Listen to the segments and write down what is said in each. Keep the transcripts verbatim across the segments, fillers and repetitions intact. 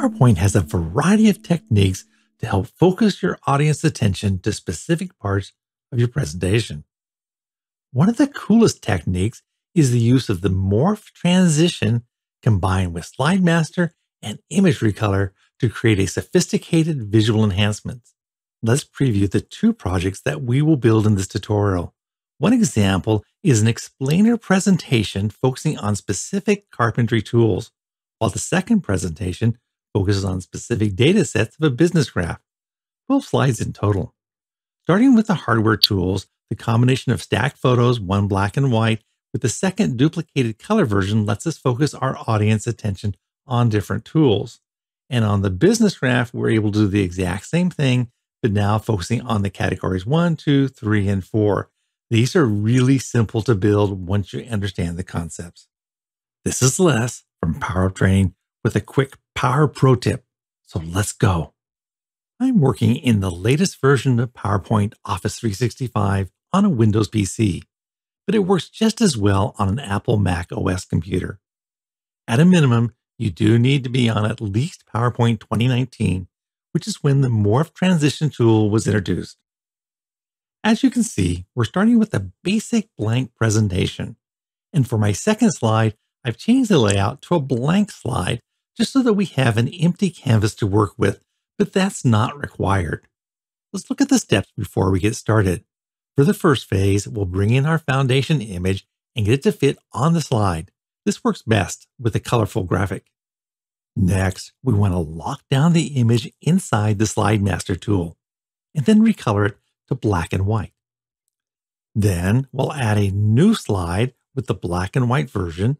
PowerPoint has a variety of techniques to help focus your audience's attention to specific parts of your presentation. One of the coolest techniques is the use of the morph transition combined with Slide Master and image recolor to create a sophisticated visual enhancement. Let's preview the two projects that we will build in this tutorial. One example is an explainer presentation focusing on specific carpentry tools, while the second presentation focuses on specific data sets of a business graph, twelve slides in total. Starting with the hardware tools, the combination of stacked photos, one black and white, with the second duplicated color version lets us focus our audience attention on different tools. And on the business graph, we're able to do the exact same thing, but now focusing on the categories one, two, three, and four. These are really simple to build once you understand the concepts. This is Les from Power Up Training with a quick Power Pro tip. So let's go. I'm working in the latest version of PowerPoint Office three sixty-five on a Windows P C, but it works just as well on an Apple Mac O S computer. At a minimum, you do need to be on at least PowerPoint twenty nineteen, which is when the Morph Transition tool was introduced. As you can see, we're starting with a basic blank presentation. And for my second slide, I've changed the layout to a blank slide just so that we have an empty canvas to work with, but that's not required. Let's look at the steps before we get started. For the first phase, we'll bring in our foundation image and get it to fit on the slide. This works best with a colorful graphic. Next, we want to lock down the image inside the Slide Master tool and then recolor it to black and white. Then we'll add a new slide with the black and white version,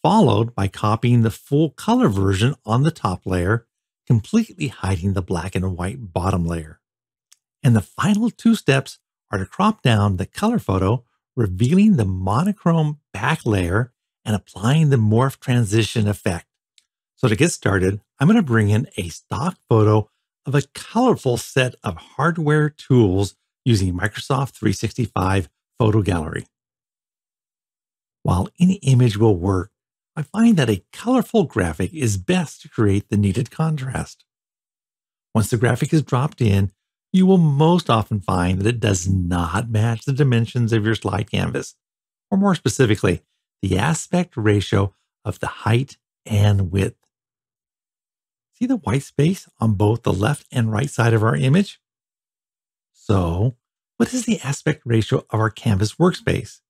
followed by copying the full color version on the top layer, completely hiding the black and white bottom layer. And the final two steps are to crop down the color photo, revealing the monochrome back layer and applying the morph transition effect. So to get started, I'm going to bring in a stock photo of a colorful set of hardware tools using Microsoft three sixty-five Photo Gallery. While any image will work, I find that a colorful graphic is best to create the needed contrast. Once the graphic is dropped in, you will most often find that it does not match the dimensions of your slide canvas, or more specifically, the aspect ratio of the height and width. See the white space on both the left and right side of our image? So, what is the aspect ratio of our canvas workspace?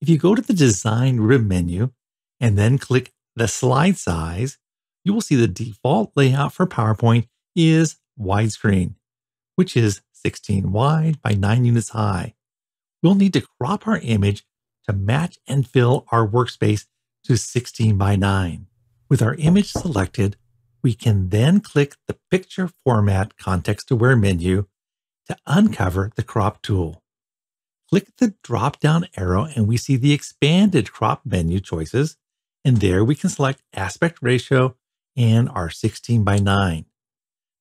If you go to the Design Rib menu and then click the slide size, you will see the default layout for PowerPoint is widescreen, which is sixteen wide by nine units high. We'll need to crop our image to match and fill our workspace to sixteen by nine. With our image selected, we can then click the Picture Format context-aware menu to uncover the crop tool. Click the drop-down arrow and we see the expanded crop menu choices, and there we can select aspect ratio and our sixteen by nine.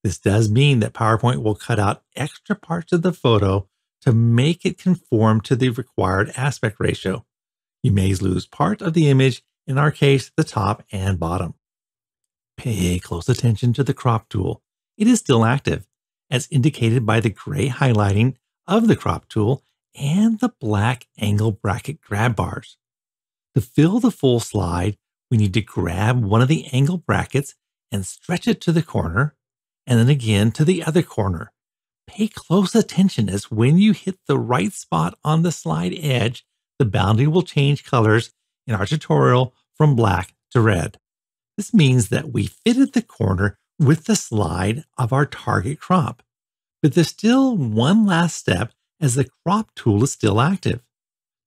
This does mean that PowerPoint will cut out extra parts of the photo to make it conform to the required aspect ratio. You may lose part of the image, in our case, the top and bottom. Pay close attention to the crop tool. It is still active, as indicated by the gray highlighting of the crop tool and the black angle bracket grab bars. To fill the full slide, we need to grab one of the angle brackets and stretch it to the corner, and then again to the other corner. Pay close attention, as when you hit the right spot on the slide edge, the boundary will change colors in our tutorial from black to red. This means that we fitted the corner with the slide of our target crop, but there's still one last step, as the crop tool is still active.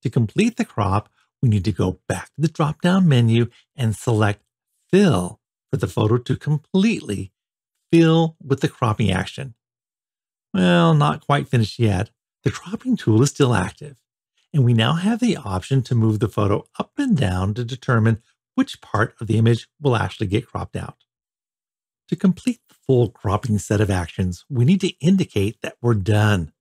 To complete the crop, we need to go back to the drop-down menu and select Fill for the photo to completely fill with the cropping action. Well, not quite finished yet. The cropping tool is still active, and we now have the option to move the photo up and down to determine which part of the image will actually get cropped out. To complete the full cropping set of actions, we need to indicate that we're done.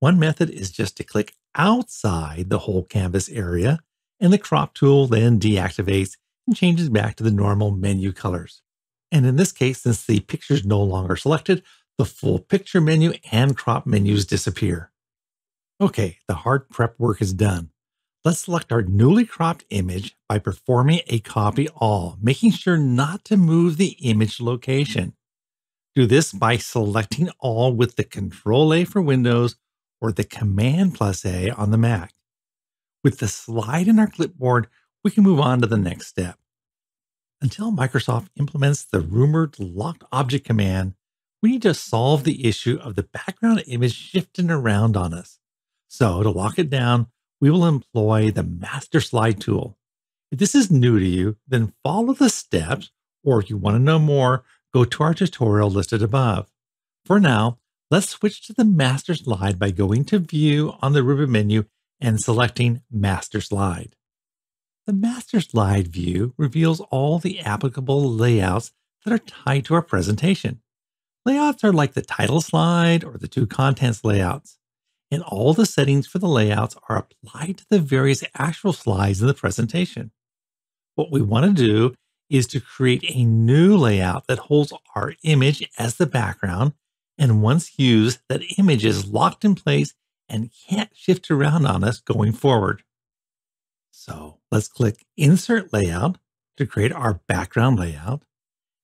One method is just to click outside the whole canvas area, and the crop tool then deactivates and changes back to the normal menu colors. And in this case, since the picture is no longer selected, the full picture menu and crop menus disappear. Okay, the hard prep work is done. Let's select our newly cropped image by performing a copy all, making sure not to move the image location. Do this by selecting all with the Control A for Windows or the Command plus A on the Mac. With the slide in our clipboard, we can move on to the next step. Until Microsoft implements the rumored locked object command, we need to solve the issue of the background image shifting around on us. So to lock it down, we will employ the master slide tool. If this is new to you, then follow the steps, or if you want to know more, go to our tutorial listed above. For now, let's switch to the master slide by going to View on the ribbon menu and selecting Master Slide. The master slide view reveals all the applicable layouts that are tied to our presentation. Layouts are like the title slide or the two contents layouts. And all the settings for the layouts are applied to the various actual slides in the presentation. What we want to do is to create a new layout that holds our image as the background, and once used, that image is locked in place and can't shift around on us going forward. So let's click Insert Layout to create our background layout.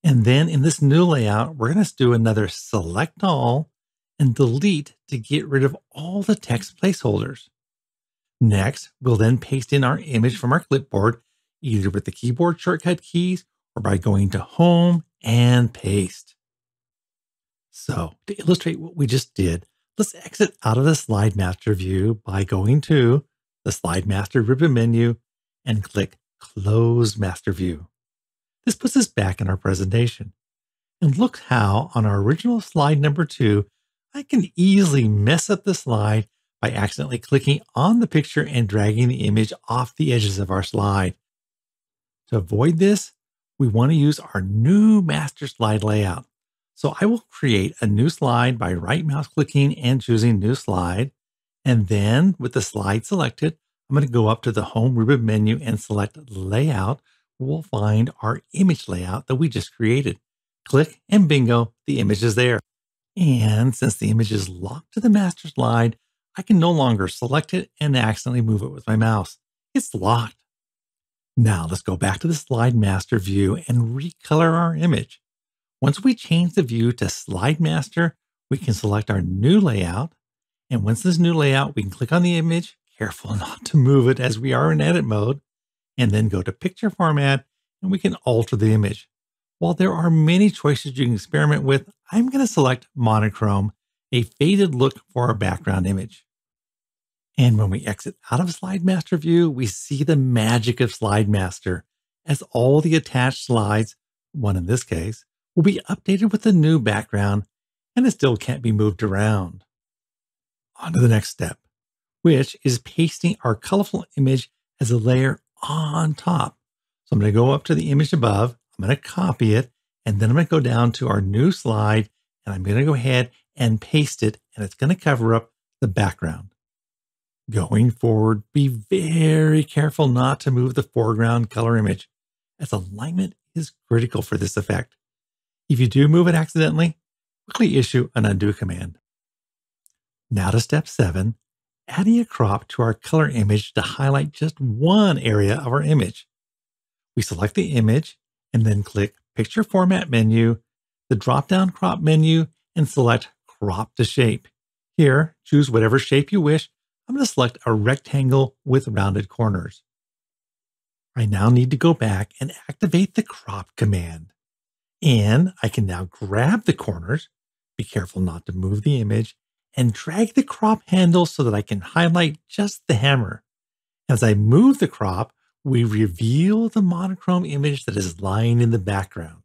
And then in this new layout, we're going to do another Select All and Delete to get rid of all the text placeholders. Next, we'll then paste in our image from our clipboard, either with the keyboard shortcut keys or by going to Home and Paste. So to illustrate what we just did, let's exit out of the Slide Master view by going to the Slide Master ribbon menu and click Close Master View. This puts us back in our presentation. And look how on our original slide number two, I can easily mess up the slide by accidentally clicking on the picture and dragging the image off the edges of our slide. To avoid this, we want to use our new master slide layout. So I will create a new slide by right mouse clicking and choosing New Slide. And then with the slide selected, I'm going to go up to the Home ribbon menu and select Layout, where we'll find our image layout that we just created. Click and bingo, the image is there. And since the image is locked to the master slide, I can no longer select it and accidentally move it with my mouse. It's locked. Now let's go back to the Slide Master view and recolor our image. Once we change the view to Slide Master, we can select our new layout. And once this new layout, we can click on the image, careful not to move it as we are in edit mode, and then go to Picture Format, and we can alter the image. While there are many choices you can experiment with, I'm going to select Monochrome, a faded look for our background image. And when we exit out of Slide Master view, we see the magic of Slide Master, as all the attached slides, one in this case, will be updated with the new background, and it still can't be moved around. On to the next step, which is pasting our colorful image as a layer on top. So I'm going to go up to the image above, I'm going to copy it, and then I'm going to go down to our new slide, and I'm going to go ahead and paste it, and it's going to cover up the background. Going forward, be very careful not to move the foreground color image, as alignment is critical for this effect. If you do move it accidentally, quickly issue an undo command. Now to step seven, adding a crop to our color image to highlight just one area of our image. We select the image and then click Picture Format menu, the drop-down crop menu, and select Crop to Shape. Here, choose whatever shape you wish. I'm going to select a rectangle with rounded corners. I now need to go back and activate the crop command. And I can now grab the corners, be careful not to move the image, and drag the crop handle so that I can highlight just the hammer. As I move the crop, we reveal the monochrome image that is lying in the background.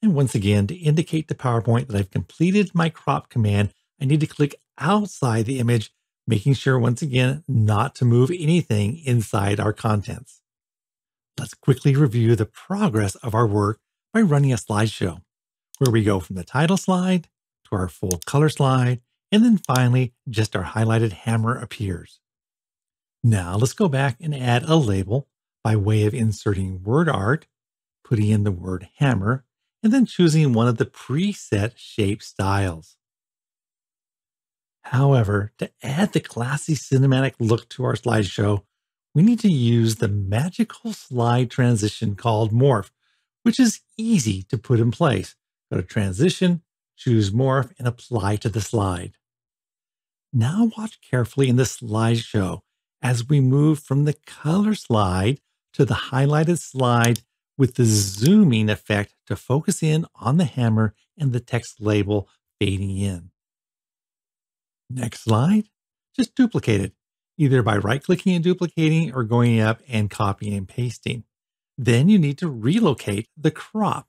And once again, to indicate to PowerPoint that I've completed my crop command, I need to click outside the image, making sure once again not to move anything inside our contents. Let's quickly review the progress of our work by running a slideshow, where we go from the title slide to our full color slide, and then finally, just our highlighted hammer appears. Now let's go back and add a label by way of inserting word art, putting in the word hammer, and then choosing one of the preset shape styles. However, to add the classy cinematic look to our slideshow, we need to use the magical slide transition called morph, which is easy to put in place. Go to transition, choose morph, and apply to the slide. Now watch carefully in the slideshow as we move from the color slide to the highlighted slide with the zooming effect to focus in on the hammer and the text label fading in. Next slide, just duplicate it, either by right-clicking and duplicating or going up and copying and pasting. Then you need to relocate the crop.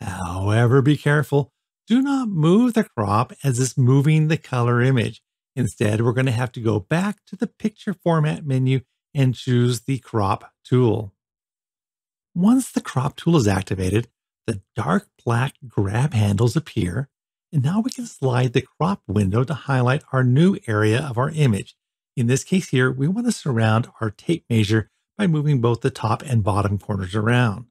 However, be careful. Do not move the crop as it's moving the color image. Instead, we're going to have to go back to the Picture Format menu and choose the Crop tool. Once the Crop tool is activated, the dark black grab handles appear, and now we can slide the crop window to highlight our new area of our image. In this case here, we want to surround our tape measure by moving both the top and bottom corners around.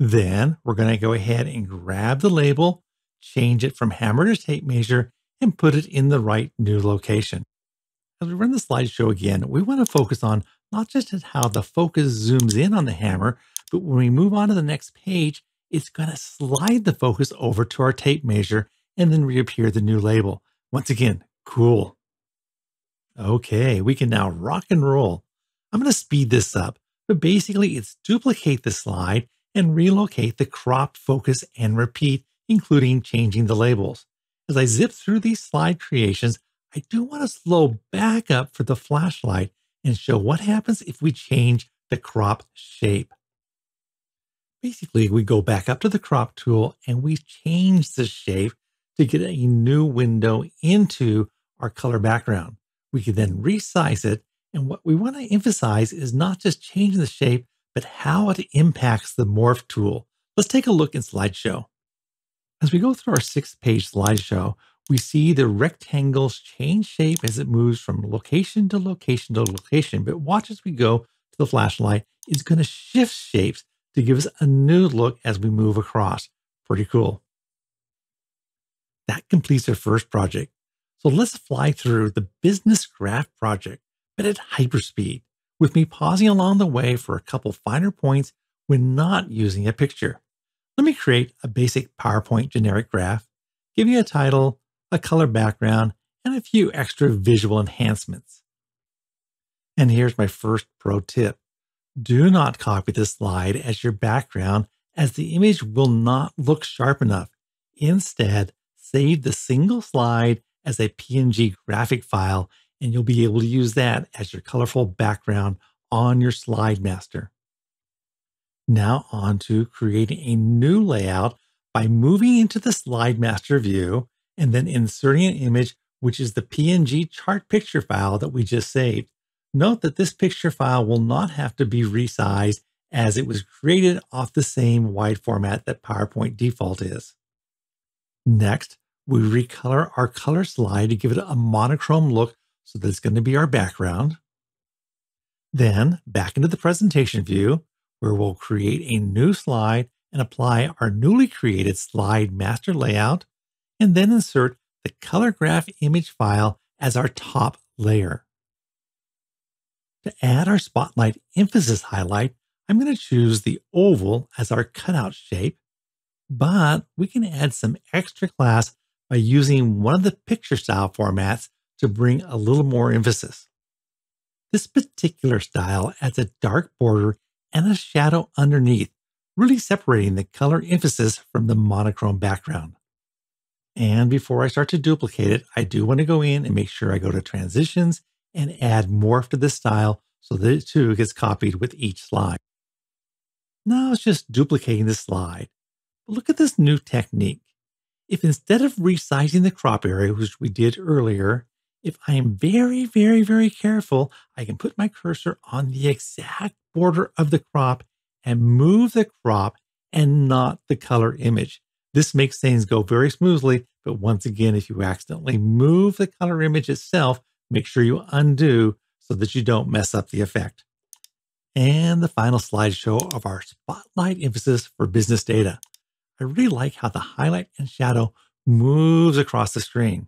Then we're going to go ahead and grab the label, change it from hammer to tape measure, and put it in the right new location. As we run the slideshow again, we want to focus on not just how the focus zooms in on the hammer, but when we move on to the next page, it's going to slide the focus over to our tape measure and then reappear the new label. Once again, cool. Okay, we can now rock and roll. I'm going to speed this up, but basically it's duplicate the slide and relocate the crop, focus, and repeat, including changing the labels. As I zip through these slide creations, I do want to slow back up for the flashlight and show what happens if we change the crop shape. Basically, we go back up to the crop tool and we change the shape to get a new window into our color background. We can then resize it. And what we want to emphasize is not just changing the shape, but how it impacts the morph tool. Let's take a look in slideshow. As we go through our six page slideshow, we see the rectangles change shape as it moves from location to location to location. But watch as we go to the flashlight, it's going to shift shapes to give us a new look as we move across. Pretty cool. That completes our first project. So let's fly through the business graph project, but at hyperspeed, with me pausing along the way for a couple finer points when not using a picture. Let me create a basic PowerPoint generic graph, give you a title, a color background, and a few extra visual enhancements. And here's my first pro tip. Do not copy this slide as your background, as the image will not look sharp enough. Instead, save the single slide as a P N G graphic file, and you'll be able to use that as your colorful background on your Slide Master. Now on to creating a new layout by moving into the Slide Master view and then inserting an image, which is the P N G chart picture file that we just saved. Note that this picture file will not have to be resized as it was created off the same wide format that PowerPoint default is. Next, we recolor our color slide to give it a monochrome look, so that's going to be our background. Then back into the presentation view, where we'll create a new slide and apply our newly created Slide Master layout, and then insert the color graph image file as our top layer. To add our spotlight emphasis highlight, I'm going to choose the oval as our cutout shape, but we can add some extra class by using one of the picture style formats to bring a little more emphasis. This particular style adds a dark border and a shadow underneath, really separating the color emphasis from the monochrome background. And before I start to duplicate it, I do want to go in and make sure I go to transitions and add morph to this style so that it too gets copied with each slide. Now it's just duplicating the slide. But look at this new technique. If instead of resizing the crop area, which we did earlier, if I am very, very, very careful, I can put my cursor on the exact border of the crop and move the crop and not the color image. This makes things go very smoothly, but once again, if you accidentally move the color image itself, make sure you undo so that you don't mess up the effect. and the final slideshow of our spotlight emphasis for business data. I really like how the highlight and shadow moves across the screen.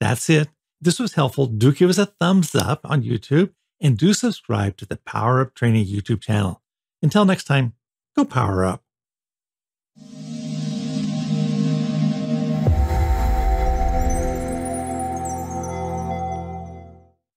That's it. This was helpful. Do give us a thumbs up on YouTube and do subscribe to the Power Up Training YouTube channel. Until next time, go power up.